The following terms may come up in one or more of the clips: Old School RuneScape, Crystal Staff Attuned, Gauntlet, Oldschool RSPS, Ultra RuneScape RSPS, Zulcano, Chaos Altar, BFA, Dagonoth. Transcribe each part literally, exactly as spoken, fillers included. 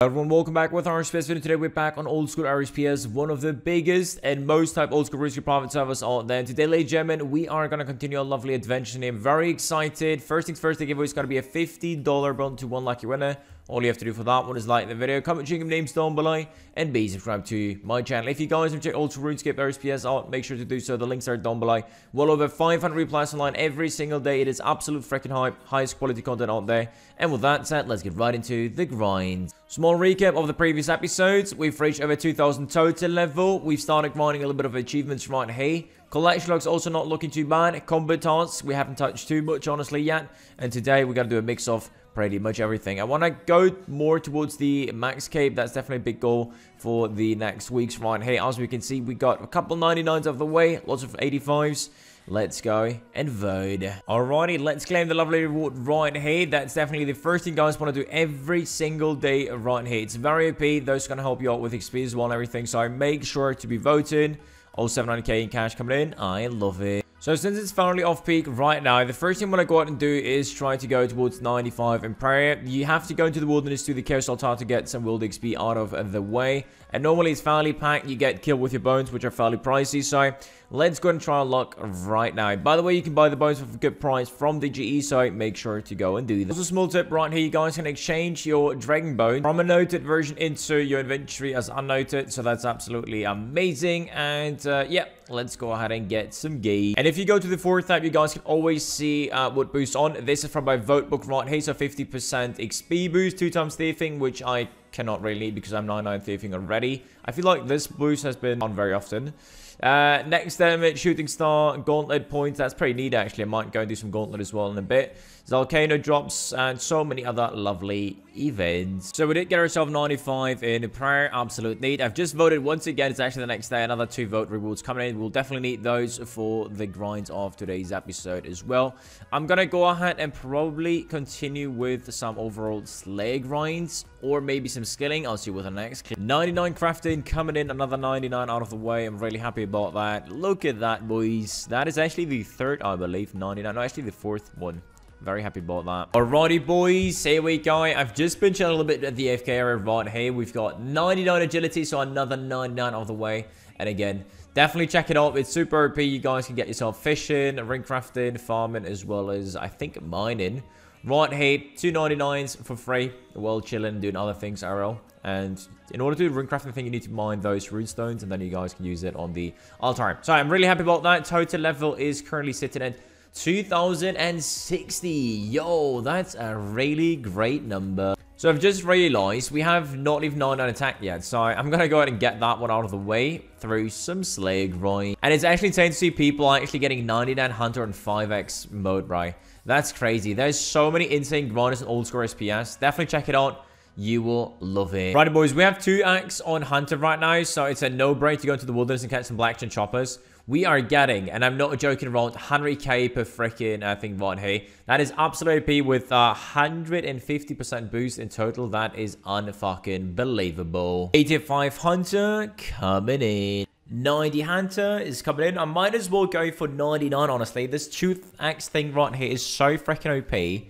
Hello everyone, welcome back with our R S P S video. Today we're back on Old School R S P S, one of the biggest and most type Old School RuneScape private servers out there. Today, ladies and gentlemen, we are going to continue our lovely adventure and I'm very excited. First things first, the giveaway is going to be a fifty dollar bond to one lucky winner. All you have to do for that one is like the video, comment your names down below, and be subscribed to my channel. If you guys want to check Ultra RuneScape R S P S out, make sure to do so. The links are down below. Well over five hundred replies online every single day. It is absolute freaking hype, highest quality content out there. And with that said, let's get right into the grind. Small recap of the previous episodes. We've reached over two thousand total level. We've started grinding a little bit of achievements right here. Collection logs also not looking too bad. Combo tasks, we haven't touched too much honestly yet. And today we're going to do a mix of pretty much everything. I want to go more towards the max cape. That's definitely a big goal for the next week's run. Hey, as we can see, we got a couple ninety-nines out of the way, lots of eighty-fives. Let's go and vote. Alrighty, let's claim the lovely reward right here. That's definitely the first thing guys want to do every single day right here. It's very O P. Those going to help you out with X P as well and everything. So make sure to be voting. All seven hundred K in cash coming in. I love it. So since it's finally off peak right now, the first thing I want to go out and do is try to go towards ninety-five in prayer. You have to go into the wilderness to the Chaos Altar to get some wild X P out of the way. And normally it's fairly packed. You get killed with your bones, which are fairly pricey. So let's go and try our luck right now. By the way, you can buy the bones for a good price from the G E, so make sure to go and do that. Also, a small tip right here. You guys can exchange your dragon bone from a noted version into your inventory as unnoted. So that's absolutely amazing. And uh, yeah, let's go ahead and get some gear. And if you go to the fourth tab, you guys can always see uh, what boosts on. This is from my vote book right here, so fifty percent X P boost, two times thieving, which I cannot really need because I'm ninety-nine thieving already. I feel like this boost has been on very often. Uh, next damage, shooting star, gauntlet points. That's pretty neat actually. I might go and do some gauntlet as well in a bit. Zulcano drops and so many other lovely events. So we did get ourselves ninety-five in a prayer. Absolute need. I've just voted once again. It's actually the next day. Another two vote rewards coming in. We'll definitely need those for the grinds of today's episode as well. I'm going to go ahead and probably continue with some overall slayer grinds or maybe some skilling. I'll see what the next clip. ninety-nine crafting coming in. Another ninety-nine out of the way. I'm really happy about that. Look at that, boys. That is actually the third, I believe, ninety-nine. No, actually the fourth one. Very happy about that. Alrighty, boys. Here we go. I've just been chilling a little bit at the A F K area right here. We've got ninety-nine agility, so another ninety-nine out of the way. And again, definitely check it out. It's super O P. You guys can get yourself fishing, ring crafting, farming, as well as, I think, mining. Right here, two ninety-nines for free. Well, chilling, doing other things, R L. And in order to do the runecrafting thing, you need to mine those runestones, and then you guys can use it on the altar. So I'm really happy about that. Total level is currently sitting at two thousand sixty. Yo, that's a really great number. So I've just realized we have not even ninety-nine attack yet. So I'm going to go ahead and get that one out of the way through some slayer grind. And it's actually insane to see people are actually getting ninety-nine Hunter and five X mode, right? That's crazy. There's so many insane grinders in Old School R S P S. Definitely check it out. You will love it. Right, boys. We have two acts on Hunter right now. So it's a no-brainer to go into the wilderness and catch some blackjack choppers. We are getting, and I'm not joking around, one hundred K per freaking uh, thing right here. That is absolutely O P with uh, one hundred fifty percent boost in total. That is unfucking believable. eighty-five Hunter coming in. ninety Hunter is coming in. I might as well go for ninety-nine, honestly. This tooth axe thing right here is so freaking O P.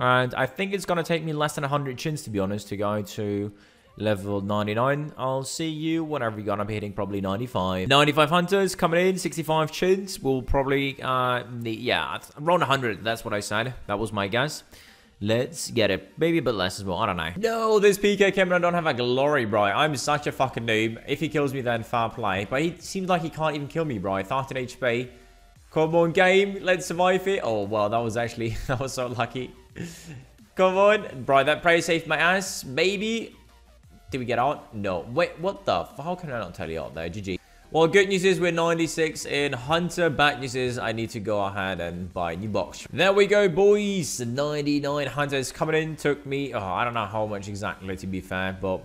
And I think it's going to take me less than one hundred chins, to be honest, to go to level ninety-nine. I'll see you whenever you go. I'm hitting probably ninety-five. ninety-five Hunters coming in. sixty-five chins. We'll probably, uh, yeah, around one hundred. That's what I said. That was my guess. Let's get it. Maybe a bit less as well. I don't know. No, this P K Cameron don't have a glory, bro. I'm such a fucking noob. If he kills me, then fair play. But he seems like he can't even kill me, bro. one thousand H P. Come on, game. Let's survive it. Oh, wow. That was actually, that was so lucky. Come on. Bro, that prey saved my ass. Maybe. Did we get out? No. Wait, what the? How can I not tell you out there? G G. Well, good news is we're ninety-six in Hunter. Bad news is I need to go ahead and buy a new box. There we go, boys. ninety-nine Hunters coming in. Took me, oh, I don't know how much exactly, to be fair, but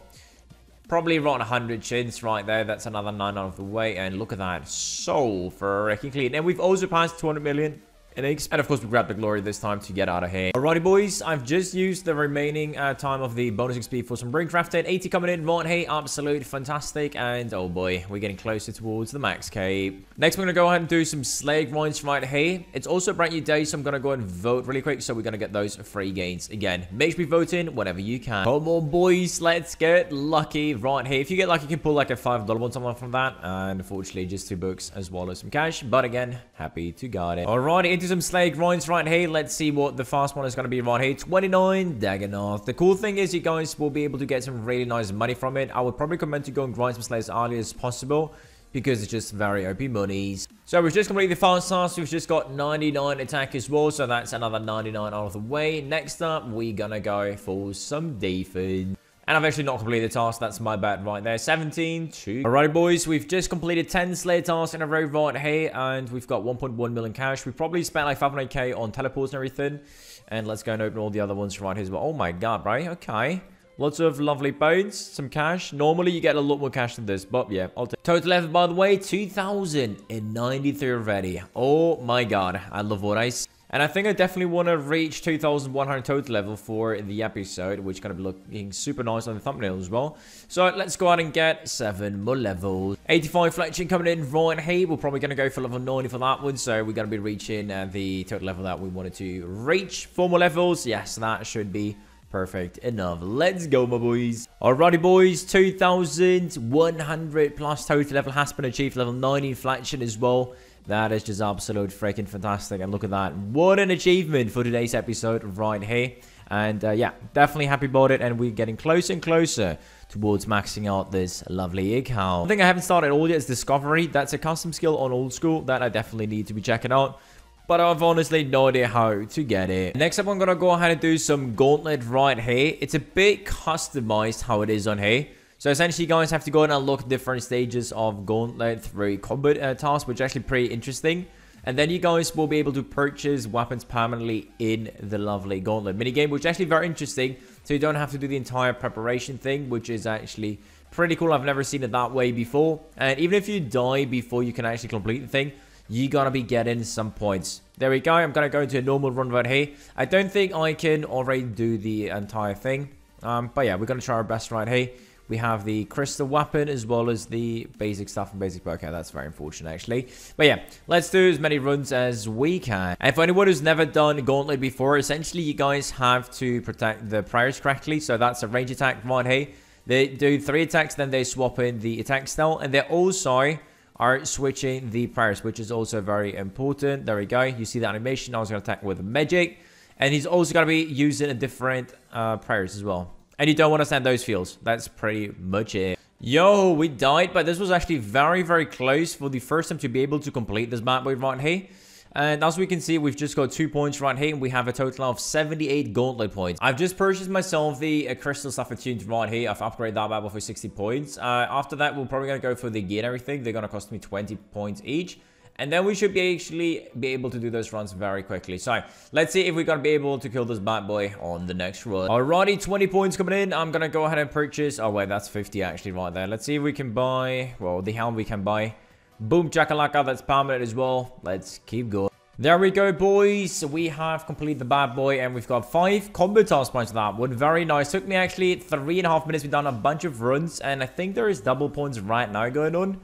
probably around one hundred chins right there. That's another nine out of the way. And look at that. So freaking clean. And we've also passed two hundred million innings. And of course, we grabbed the glory this time to get out of here. Alrighty, boys. I've just used the remaining uh, time of the bonus X P for some ring crafting. eighty coming in. More, hey, absolute fantastic. And oh boy, we're getting closer towards the max cape. Next, we're going to go ahead and do some slay grinds right here. It's also a brand new day, so I'm going to go and vote really quick. So we're going to get those free gains again. Make sure you vote in whenever you can. Come on, boys. Let's get lucky right here. If you get lucky, you can pull like a five dollar one time from that. And unfortunately, just two books as well as some cash. But again, happy to guard it. Alrighty, into some slay grinds right here. Let's see what the fast one is going to be right here. twenty-nine Dagonoth. The cool thing is you guys will be able to get some really nice money from it. I would probably recommend to go and grind some slays as early as possible, because it's just very O P monies. So we've just completed the fast task. We've just got ninety-nine attack as well. So that's another ninety-nine out of the way. Next up, we're going to go for some defense. And I've actually not completed the task. That's my bad right there. seventeen two. Alrighty, boys. We've just completed ten Slayer tasks in a row right here. And we've got one point one million cash. We probably spent like five hundred K on teleports and everything. And let's go and open all the other ones right here as well. Oh my god, right? Okay. Lots of lovely bones. Some cash. Normally, you get a lot more cash than this. But yeah, I'll take. Total effort, by the way, two thousand ninety-three already. Oh my god. I love what I see. And I think I definitely want to reach two thousand one hundred total level for the episode, which is going to be looking super nice on the thumbnail as well. So let's go out and get seven more levels. eighty-five fletching coming in right here. We're probably going to go for level ninety for that one. So we're going to be reaching uh, the total level that we wanted to reach. Four more levels. Yes, that should be perfect enough. Let's go, my boys. Alrighty, boys. two thousand one hundred plus total level has been achieved. Level ninety fletching as well. That is just absolute freaking fantastic. And look at that. What an achievement for today's episode right here. And uh, yeah, definitely happy about it. And we're getting closer and closer towards maxing out this lovely account. One thing I haven't started all yet is Discovery. That's a custom skill on Old School that I definitely need to be checking out. But I've honestly no idea how to get it. Next up, I'm going to go ahead and do some Gauntlet right here. It's a bit customized how it is on here. So essentially, you guys have to go and unlock different stages of Gauntlet through combat uh, tasks, which is actually pretty interesting. And then you guys will be able to purchase weapons permanently in the lovely Gauntlet minigame, which is actually very interesting. So you don't have to do the entire preparation thing, which is actually pretty cool. I've never seen it that way before. And even if you die before you can actually complete the thing, you gotta be getting some points. There we go. I'm gonna go into a normal run right here. I don't think I can already do the entire thing. Um, but yeah, we're gonna try our best right here. We have the crystal weapon as well as the basic stuff and basic... Okay, that's very unfortunate, actually. But yeah, let's do as many runs as we can. And for anyone who's never done Gauntlet before, essentially, you guys have to protect the priors correctly. So that's a range attack right here. They do three attacks, then they swap in the attack style. And they also are switching the priors, which is also very important. There we go. You see the animation. I was going to attack with magic. And he's also going to be using a different uh, priors as well. And you don't want to send those fields. That's pretty much it. Yo, we died, but this was actually very, very close for the first time to be able to complete this bad boy right here. And as we can see, we've just got two points right here, and we have a total of seventy-eight Gauntlet points. I've just purchased myself the uh, Crystal Staff Attuned right here. I've upgraded that bad boy for sixty points. Uh, after that, we're probably going to go for the gear and everything. They're going to cost me twenty points each. And then we should be actually be able to do those runs very quickly. So let's see if we're going to be able to kill this bad boy on the next run. Alrighty, twenty points coming in. I'm going to go ahead and purchase. Oh, wait, that's fifty actually right there. Let's see if we can buy, well, the helm we can buy. Boom, chakalaka, that's permanent as well. Let's keep going. There we go, boys. We have completed the bad boy, and we've got five combo task points for that one. Very nice. Took me actually three and a half minutes. We've done a bunch of runs, and I think there is double points right now going on.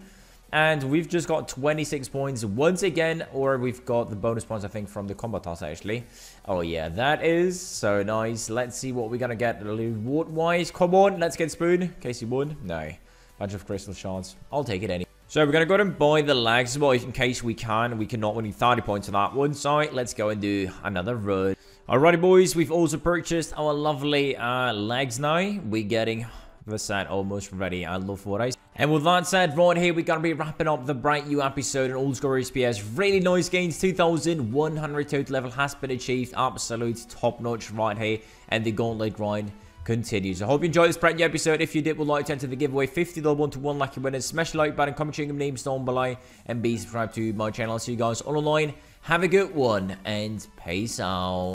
And we've just got twenty-six points once again, or we've got the bonus points, I think, from the combat task, actually. Oh, yeah, that is so nice. Let's see what we're going to get reward-wise. Come on, let's get Spoon. Casey Wood. No. Bunch of crystal shards. I'll take it any. So we're going to go ahead and buy the lags as well, in case we can. We cannot win thirty points on that one. So let's go and do another run. Alrighty, boys. We've also purchased our lovely uh, lags now. We're getting... the set almost ready. I love what I see. And with that said, right here, we're going to be wrapping up the bright new episode in Old School R S P S. Really nice gains. two thousand one hundred total level has been achieved. Absolute top-notch right here. And the Gauntlet grind continues. I hope you enjoyed this bright new episode. If you did, would like to enter the giveaway, fifty dollar one to one lucky winners. Smash the like button, comment your names down below, and be subscribed to my channel. I'll see you guys all online. Have a good one, and peace out.